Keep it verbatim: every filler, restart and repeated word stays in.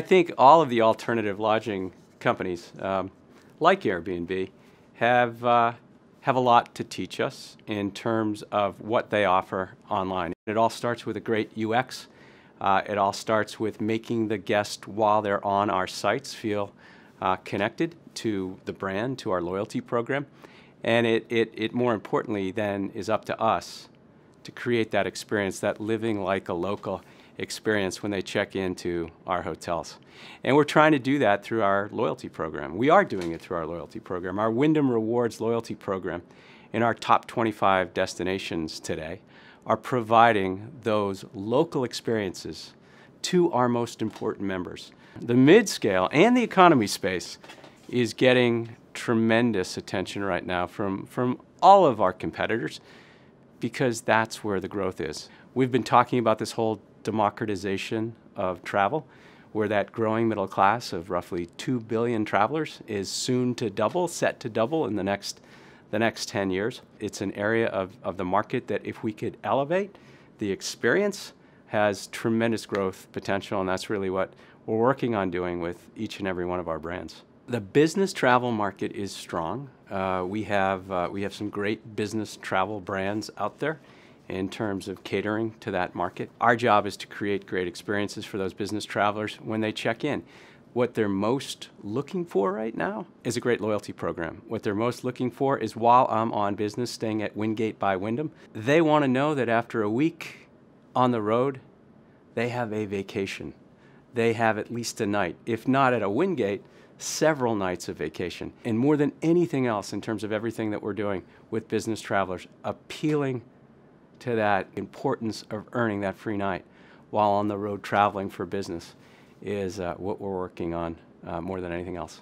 I think all of the alternative lodging companies, um, like Airbnb, have uh, have a lot to teach us in terms of what they offer online. It all starts with a great U X. Uh, it all starts with making the guest, while they're on our sites, feel uh, connected to the brand, to our loyalty program. And it, it, it, more importantly, then is up to us to create that experience, that living like a local experience when they check into our hotels. And we're trying to do that through our loyalty program. We are doing it through our loyalty program. Our Wyndham Rewards loyalty program in our top twenty-five destinations today are providing those local experiences to our most important members. The mid-scale and the economy space is getting tremendous attention right now from, from all of our competitors, because that's where the growth is. We've been talking about this whole democratization of travel, where that growing middle class of roughly two billion travelers is soon to double, set to double in the next the next ten years. It's an area of, of the market that, if we could elevate the experience, has tremendous growth potential, and that's really what we're working on doing with each and every one of our brands. The business travel market is strong. Uh, we have uh, we have some great business travel brands out there in terms of catering to that market. Our job is to create great experiences for those business travelers when they check in. What they're most looking for right now is a great loyalty program. What they're most looking for is, while I'm on business staying at Wingate by Wyndham, they want to know that after a week on the road, they have a vacation. They have at least a night, if not at a Wingate, several nights of vacation. And more than anything else, in terms of everything that we're doing with business travelers, appealing to that importance of earning that free night while on the road traveling for business is uh, what we're working on uh, more than anything else.